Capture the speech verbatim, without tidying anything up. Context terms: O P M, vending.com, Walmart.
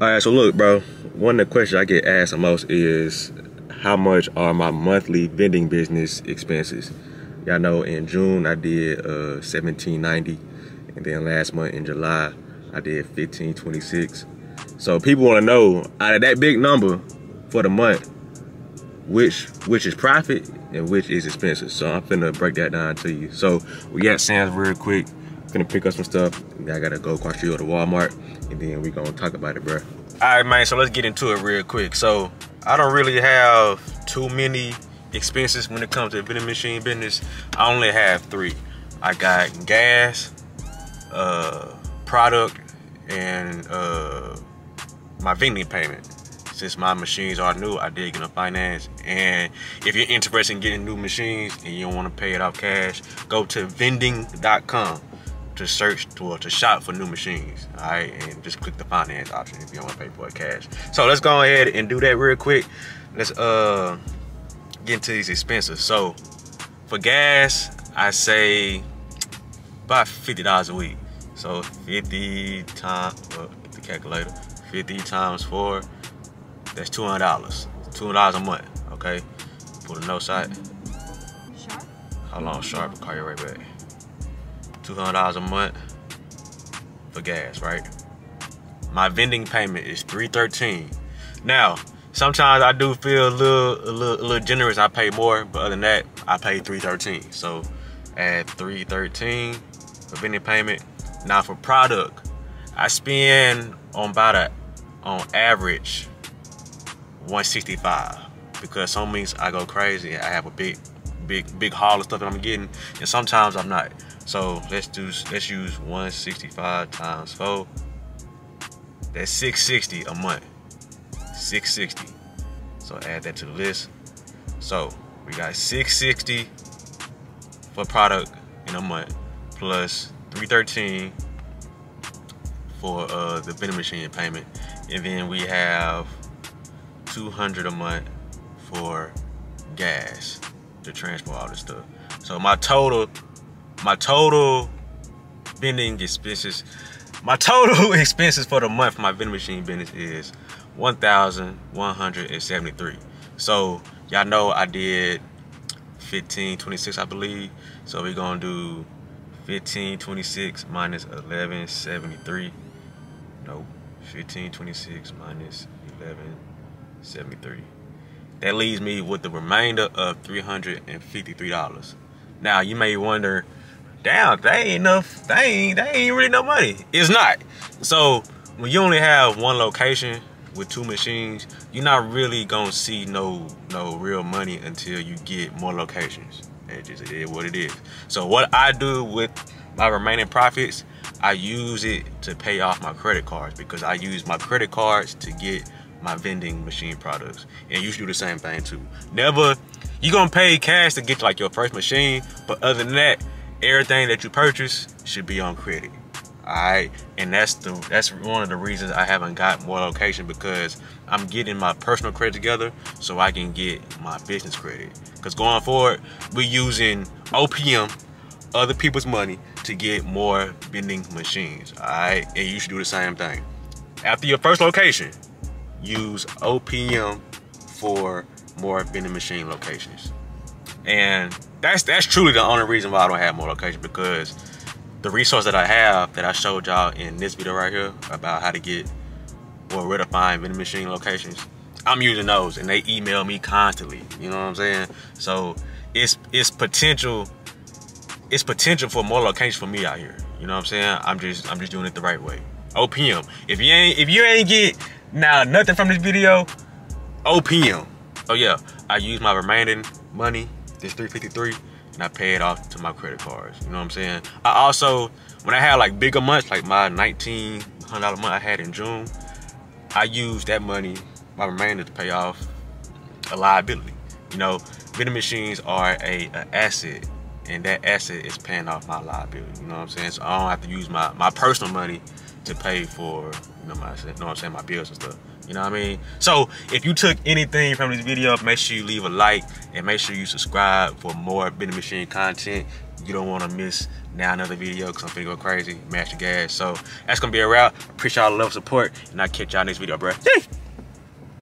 All right, so look, bro, one of the questions I get asked the most is, how much are my monthly vending business expenses? Y'all know in June I did uh, seventeen ninety, and then last month in July I did fifteen twenty-six. So people want to know, out of that big number for the month, which which is profit and which is expenses. So I'm finna break that down to you. So we got Sam's real quick. I'm gonna pick up some stuff. I gotta go across the street to Walmart, and then we gonna talk about it, bro. All right, man. So let's get into it real quick. So I don't really have too many expenses when it comes to vending machine business. I only have three. I got gas, uh, product, and uh, my vending payment. Since my machines are new, I did get a finance. And if you're interested in getting new machines and you don't want to pay it off cash, go to vending dot com to search to, or to shop for new machines. All right, and just click the finance option if you don't want to pay for it cash. So let's go ahead and do that real quick. Let's uh get into these expenses. So for gas, I say about fifty dollars a week. So fifty times, well, get the calculator, fifty times four. That's two hundred dollars. Two hundred dollars a month. Okay. Put a no side. Sharp. How long sharp? Call you right back. Two hundred dollars a month for gas, right? My vending payment is three thirteen. Now, sometimes I do feel a little, a little, a little generous. I pay more, but other than that, I pay three thirteen. So, add three thirteen for vending payment. Now for product, I spend on about a, on average, one sixty-five, because some weeks I go crazy. I have a big, big, big haul of stuff that I'm getting, and sometimes I'm not. So let's do, let's use one sixty-five times four. That's six sixty a month. six sixty. So add that to the list. So we got six sixty for product in a month, plus three thirteen for uh, the vending machine payment, and then we have two hundred a month for gas to transport all this stuff. So my total, my total vending expenses, my total expenses for the month for my vending machine business is one thousand one hundred seventy-three. So y'all know I did fifteen twenty-six, I believe. So we're gonna do fifteen twenty-six minus eleven seventy-three. Nope, fifteen twenty-six minus eleven seventy-three. That leaves me with the remainder of three hundred fifty-three dollars. Now you may wonder, damn, that ain't enough. That ain't, that ain't really no money. It's not. So when you only have one location with two machines, you're not really gonna see no no real money until you get more locations. It just it is what it is. So what I do with my remaining profits, I use it to pay off my credit cards, because I use my credit cards to get my vending machine products, and you should do the same thing too. Never, you're gonna pay cash to get like your first machine, but other than that, everything that you purchase should be on credit. All right, and that's the that's one of the reasons I haven't got more location, because I'm getting my personal credit together so I can get my business credit. Because going forward, we're using O P M, other people's money, to get more vending machines. All right, and you should do the same thing. After your first location, use O P M for more vending machine locations. And that's that's truly the only reason why I don't have more locations, because the resource that I have that I showed y'all in this video right here about how to get or where to find vending machine locations, I'm using those, and they email me constantly. You know what I'm saying? So it's it's potential it's potential for more locations for me out here. You know what I'm saying? I'm just I'm just doing it the right way. O P M. If you ain't if you ain't get Now, nothing from this video, O P M. Oh yeah, I use my remaining money, this three fifty-three, and I pay it off to my credit cards. You know what I'm saying? I also, when I had like bigger months, like my nineteen hundred dollars month I had in June, I used that money, my remainder, to pay off a liability. You know, vending machines are a, a asset, and that asset is paying off my liability. You know what I'm saying? So I don't have to use my, my personal money to pay for, you know, my, you know what I'm saying, my bills and stuff. You know what I mean? So if you took anything from this video, make sure you leave a like and make sure you subscribe for more vending machine content. You don't want to miss now another video because I'm finna go crazy, mash the gas. So that's gonna be a wrap. Appreciate y'all love, support, and I'll catch y'all next video, bro.